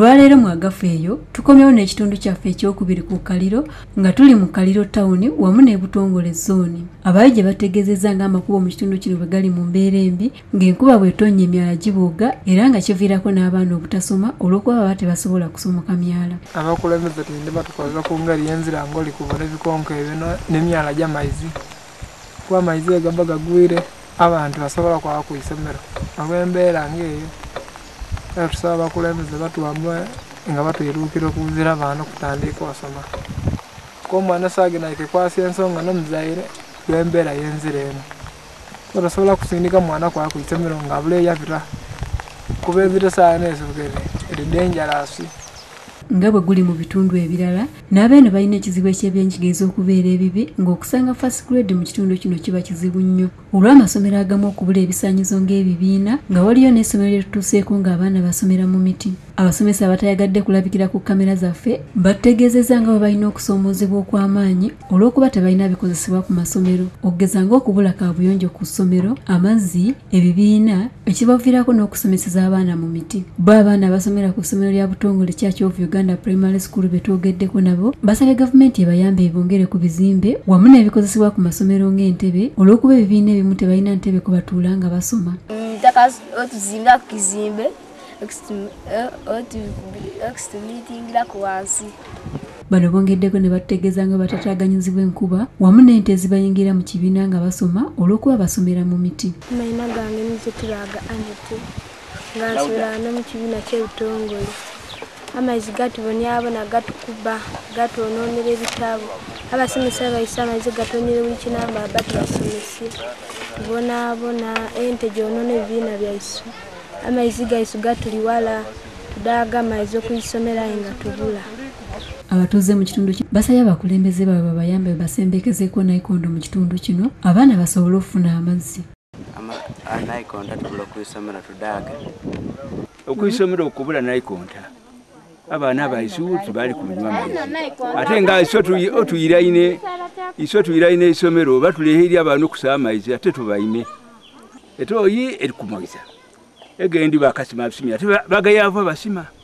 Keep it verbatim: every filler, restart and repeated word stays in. Olwaleero mwagafeeyo tukomyewo n'ekitundu kyaffe ekyokubiri ku Kaliro nga tuli mu Kaliro tawuni wamu n'ebutongole zooni. Abayi gye bategeezezza ng'amakubo mu kitundu kino bwe gali mu mbeera embi ng'enkuba bw'etonnya emyala gibuuga era nga kiviirako n'abaana obutasoma olw'okuba baba tebasobola kusomoka myala. Abakulembeze tulinde batukozesa ku ngeri y'enzira ng'oli kubona ebikonko ebino n'emyala gy'amayizi kuba amayizi egaba gagwire abantu basobola kwaba ku isomero ab'embeera ng'eyo. Tusaba abakulembeze batuwamu nga batweruukira okubuuzira abaana okutandika osoma. K'omwana saagenda kwekwasa ensonga n'omuzaire lw'embeera y'enzira eno. Tosobola kusindika mwana kwaba ku isomero ng'abula eyapita kuba ebitasaana esobokere eri denjalasi. Nga bwe guli mu bitundu ebirala n'abeene balina ekizibu eky'ebyenjigiriza okubeera ebibi ng'okusanga first grade mu kitundu kino kiba kizibu nnyo olw'amasomero agamu okubula ebisaanyizo ng'ebibiina nga waliyo n'essomero erituuseeko ng'abaana basomera mu miti. Abasomesa abatayagadde kulabikira ku kamera zaffe bategeezezza nga bwe balina okusoomoozebwa okw'amaanyi olw'okuba tebalina bikozesebwa ku masomero okugeza ng'okubula kaabuyonjo ku ssomero, amazzi, ebibiina ekibaviirako n'okusomeseza abaana mu miti. Bo abaana abasomera ku ssomero lya Butongole Church of Uganda Primary School betwogeddeko nabo basabye gavumenti ebayambe ebongere ku bizimbe wamu n'ebikozesebwa ku masomero ng'entebe olw'okuba ebibiina ebimu tebalina ntebe ku batuula nga basoma. Ntaka otuzimba ku kizimbe otubitingira ku wansi. Bano bongeddeko ne bategeeza nga batataaganyizibwa enkuba wamu n'ente ezibayingira mu kibiina nga basoma olw'okuba basomera mu miti. Amayina gange nze tulaga anete nga nsoberana mu kibiina ky'ebitongole. Amayizi gatubonera abona gatukuba gatonoonera ebitabo abasomesa bayisa amayizi gatonera buli kinamba abatu basomesi bonaabona ente gyonoona ebibiina byaisu amayizi gaisu gatuliwala tudaaga amayizi okuyisomera nga tubula. Abatuuze mu kitundu kino basabye abakulembeze baabwe bayambe basembekezeeko nayikondo mu kitundu kino abaana basobole okufuna amazzi. Nayikondo tubula okuyisomera tudaaga okuyisomera okubula nayikondo abana abayisu tubali kunywa amayizi ate nga iso tuyiraine isomero batuleheerya abantu okusaba amayizi ate tubayime etoyi erikumoiza egendi bakasima basima ate bagayava basima.